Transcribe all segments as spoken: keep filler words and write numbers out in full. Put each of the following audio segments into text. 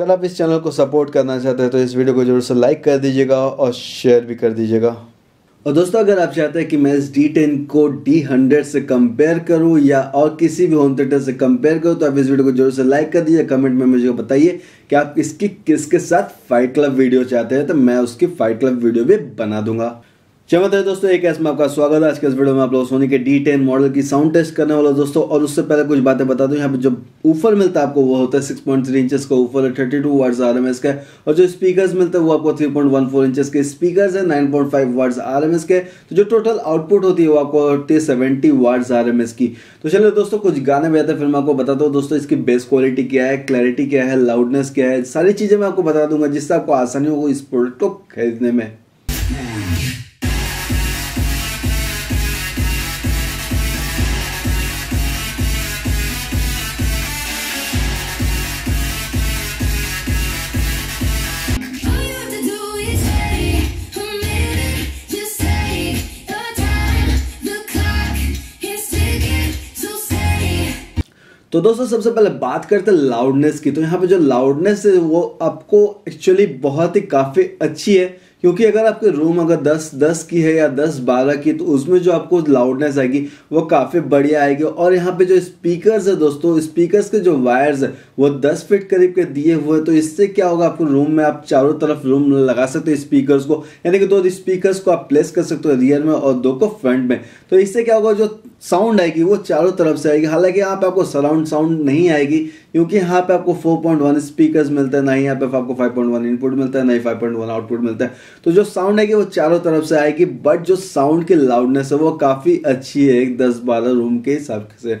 अगर आप इस चैनल को सपोर्ट करना चाहते हैं तो इस वीडियो को जरूर से लाइक कर दीजिएगा और शेयर भी कर दीजिएगा। और दोस्तों, अगर आप चाहते हैं कि मैं इस डी टेन को डी हंड्रेड से कंपेयर करूं या और किसी भी होम थिएटर से कंपेयर करूं तो आप इस वीडियो को जरूर से लाइक कर दीजिए। कमेंट में मुझे बताइए कि आप इसकी किसके साथ फाइट क्लब वीडियो चाहते हैं, तो मैं उसकी फाइट क्लब वीडियो भी बना दूंगा। चलिए दोस्तों, एक ऐसे में आपका स्वागत है। आज के इस वीडियो में आप लोग सोनी के डी टेन मॉडल की साउंड टेस्ट करने वाला दोस्तों। और उससे पहले कुछ बातें बता दूं, यहाँ पे जो ऊपर मिलता है आपको वो होता है सिक्स पॉइंट थ्री इंचेस का ऊपर है, थर्टी टू वाट्स आरएमएस का। और जो स्पीकर्स मिलते हैं वो आपको three point one four inches के स्पीकर्स है, nine point five watts RMS के। तो जो टोटल आउटपुट होती है वो आपको होती है सेवेंटी वाट्स आरएमएस की। तो चलिए दोस्तों, कुछ गाने बजाते फिर मैं आपको बताता हूँ दोस्तों इसकी बेस क्वालिटी क्या है, क्लैरिटी क्या है, लाउडनेस क्या है, सारी चीज़ें मैं आपको बता दूंगा जिससे आपको आसानी हो इस प्रोडक्ट को खरीदने में। तो दोस्तों, सबसे पहले बात करते हैं लाउडनेस की। तो यहाँ पे जो लाउडनेस है वो आपको एक्चुअली बहुत ही काफ़ी अच्छी है, क्योंकि अगर आपके रूम अगर दस दस की है या दस बारह की तो उसमें जो आपको लाउडनेस आएगी वो काफ़ी बढ़िया आएगी। और यहाँ पे जो स्पीकर्स है दोस्तों, स्पीकर्स के जो वायर्स है वो दस फीट करीब के दिए हुए, तो इससे क्या होगा आपको रूम में आप चारों तरफ रूम लगा सकते हो स्पीकर्स को, यानी कि दो स्पीकर्स को आप प्लेस कर सकते हो रियर में और दो को फ्रंट में। तो इससे क्या होगा, जो साउंड आएगी वो चारों तरफ से आएगी। हालांकि यहाँ पे आपको सराउंड साउंड नहीं आएगी, क्योंकि यहाँ पे आपको फोर पॉइंट वन स्पीकर्स मिलता है, ना ही यहाँ पे आपको फाइव पॉइंट वन इनपुट मिलता है, ना ही फाइव पॉइंट वन आउटपुट मिलता है। तो जो साउंड आएगी वो चारों तरफ से आएगी, बट जो साउंड की लाउडनेस है वो काफ़ी अच्छी है एक दस बारह रूम के हिसाब से।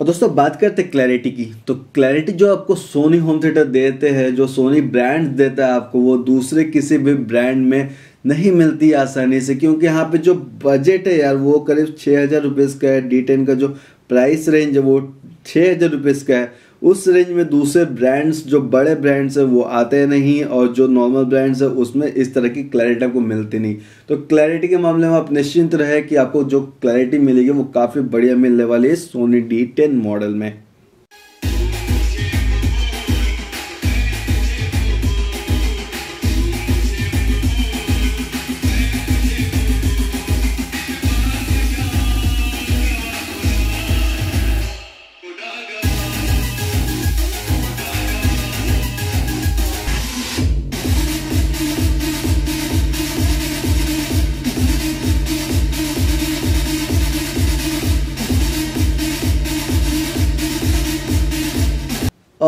और दोस्तों, बात करते हैं क्लैरिटी की। तो क्लैरिटी जो आपको सोनी होम थिएटर देते हैं, जो सोनी ब्रांड देता है आपको, वो दूसरे किसी भी ब्रांड में नहीं मिलती आसानी से, क्योंकि यहाँ पे जो बजट है यार वो करीब छः हज़ार रुपीज़ का है। डी टेन का जो प्राइस रेंज है वो छः हज़ार रुपीज़ का है। उस रेंज में दूसरे ब्रांड्स, जो बड़े ब्रांड्स हैं वो आते नहीं, और जो नॉर्मल ब्रांड्स हैं उसमें इस तरह की क्लैरिटी आपको मिलती नहीं। तो क्लैरिटी के मामले में आप निश्चिंत रहे कि आपको जो क्लैरिटी मिलेगी वो काफ़ी बढ़िया मिलने वाली है सोनी डी टेन मॉडल में।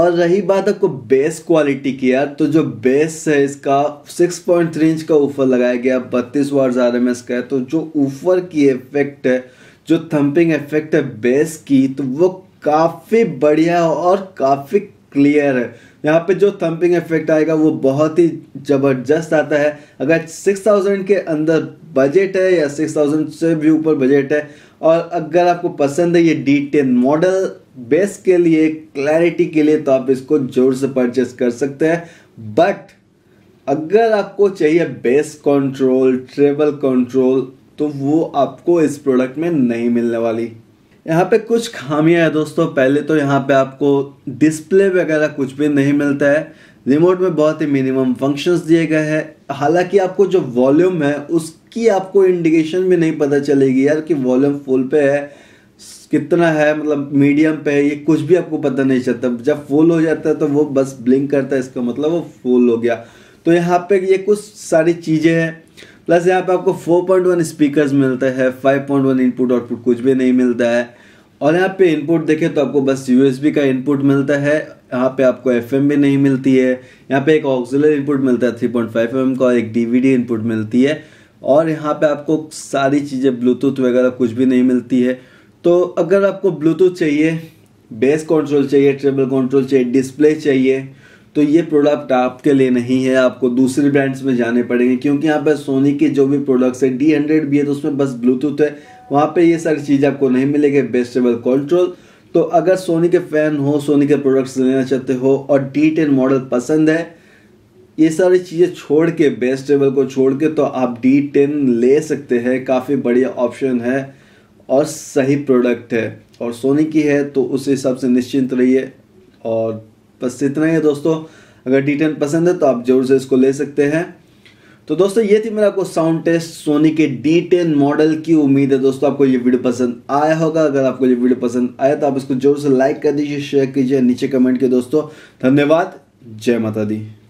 और रही बात आपको बेस क्वालिटी की यार, तो जो बेस है इसका सिक्स पॉइंट थ्री इंच का ऊपर लगाया गया, बत्तीस वाट्स आरएमएस का है। तो जो ऊपर की इफेक्ट है, जो थंपिंग इफेक्ट है बेस की, तो वो काफ़ी बढ़िया और काफ़ी क्लियर है। यहाँ पे जो थंपिंग इफेक्ट आएगा वो बहुत ही ज़बरदस्त आता है। अगर सिक्स थाउज़ेंड के अंदर बजट है या सिक्स थाउज़ेंड से भी ऊपर बजट है, और अगर आपको पसंद है ये डी टेन मॉडल बेस के लिए, क्लैरिटी के लिए, तो आप इसको जोर से परचेस कर सकते हैं। बट अगर आपको चाहिए बेस कंट्रोल, ट्रेबल कंट्रोल, तो वो आपको इस प्रोडक्ट में नहीं मिलने वाली। यहाँ पे कुछ खामियां है दोस्तों। पहले तो यहाँ पे आपको डिस्प्ले वगैरह कुछ भी नहीं मिलता है, रिमोट में बहुत ही मिनिमम फंक्शंस दिए गए हैं। हालांकि आपको जो वॉल्यूम है उसकी आपको इंडिकेशन भी नहीं पता चलेगी यार कि वॉल्यूम फुल पे है, कितना है, मतलब मीडियम पे है, ये कुछ भी आपको पता नहीं चलता। जब फुल हो जाता है तो वो बस ब्लिंक करता है, इसका मतलब वो फुल हो गया। तो यहाँ पे ये कुछ सारी चीज़ें हैं। प्लस यहाँ पे आपको फोर पॉइंट वन स्पीकर्स मिलता है, five point one input output कुछ भी नहीं मिलता है। और यहाँ पे इनपुट देखें तो आपको बस यूएसबी का इनपुट मिलता है, यहाँ पे आपको एफएम भी नहीं मिलती है। यहाँ पे एक ऑक्सिलरी इनपुट मिलता है थ्री पॉइंट फाइव एम का, एक डीवीडी इनपुट मिलती है। और यहाँ पे आपको सारी चीज़ें ब्लूटूथ वगैरह कुछ भी नहीं मिलती है। तो अगर आपको ब्लूटूथ चाहिए, बेस कंट्रोल चाहिए, ट्रेबल कंट्रोल चाहिए, डिस्प्ले चाहिए, तो ये प्रोडक्ट आपके लिए नहीं है। आपको दूसरे ब्रांड्स में जाने पड़ेंगे, क्योंकि यहाँ पर सोनी के जो भी प्रोडक्ट्स है, डी हंड्रेड भी है तो उसमें बस ब्लूटूथ है, वहाँ पे ये सारी चीज़ें आपको नहीं मिलेगी, बेस ट्रेबल कंट्रोल। तो अगर सोनी के फ़ैन हो, सोनी के प्रोडक्ट्स लेना चाहते हो और डी टेन मॉडल पसंद है, ये सारी चीज़ें छोड़ के, बेस ट्रेबल को छोड़ के, तो आप डी टेन ले सकते हैं। काफ़ी बढ़िया ऑप्शन है और सही प्रोडक्ट है और सोनी की है, तो उस हिसाब से निश्चिंत रहिए। और बस इतना ही है दोस्तों, अगर डी टेन पसंद है तो आप ज़रूर से इसको ले सकते हैं। तो दोस्तों ये थी मेरा आपको साउंड टेस्ट सोनी के डी टेन मॉडल की। उम्मीद है दोस्तों आपको ये वीडियो पसंद आया होगा। अगर आपको ये वीडियो पसंद आया तो आप इसको ज़रूर से लाइक कर दीजिए, शेयर कीजिए, नीचे कमेंट कीजिए। दोस्तों धन्यवाद, जय माता दी।